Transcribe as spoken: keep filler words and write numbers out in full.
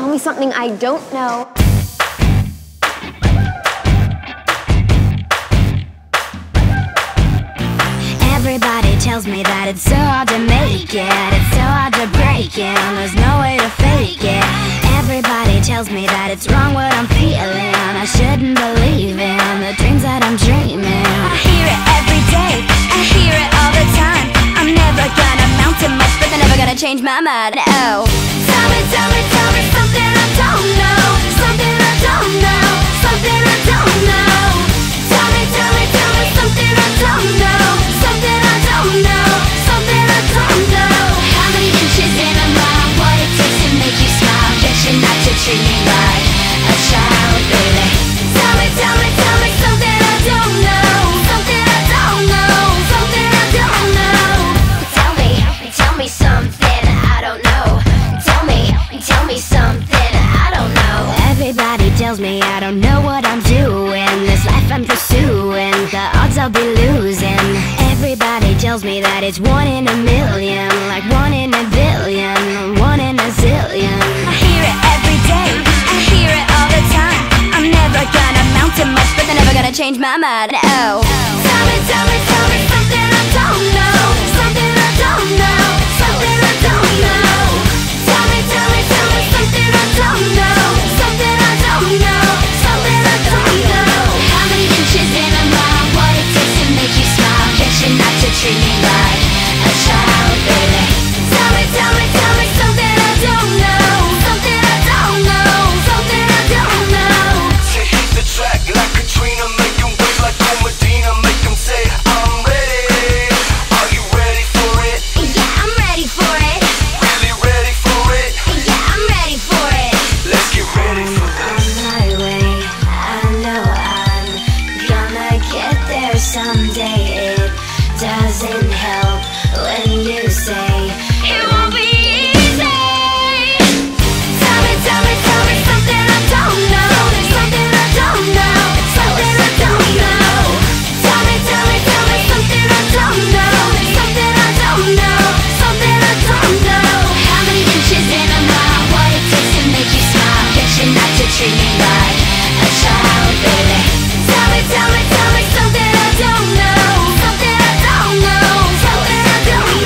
Tell me something I don't know. Everybody tells me that it's so hard to make it, it's so hard to break it, and there's no way to fake it. Everybody tells me that it's wrong what I'm feeling, I shouldn't believe in the dreams that I'm dreaming. I hear it every day, I hear it all the time. I'm never gonna amount to much, but they're never gonna change my mind. Oh, tell me, tell me, tell me something I don't know, something I don't know, something I don't know. Tell me, tell me, tell me something I don't know, something I don't know, something I don't know. How many inches in a mile? What it takes to make you smile? Bet you're not to treat me like a child, baby. Tell me, tell me, tell me something I don't know, something I don't know, something I don't know. Tell me, tell me something I don't know. Tell me, tell me something I don't know. Everybody tells me I don't know what I'm doing. This life I'm pursuing, the odds I'll be losing. Everybody tells me that it's one in a million, like one in a billion, one in a zillion. I hear it every day, I hear it all the time. I'm never gonna amount to much, but they're never gonna change my mind. Oh.